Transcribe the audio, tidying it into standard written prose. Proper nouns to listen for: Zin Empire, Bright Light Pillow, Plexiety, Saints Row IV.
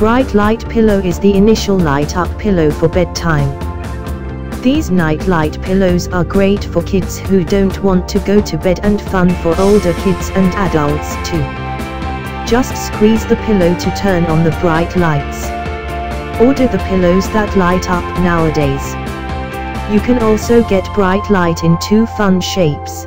Bright Light Pillow is the initial light-up pillow for bedtime. These night light pillows are great for kids who don't want to go to bed, and fun for older kids and adults too. Just squeeze the pillow to turn on the bright lights. Order the pillows that light up nowadays. You can also get bright light in two fun shapes.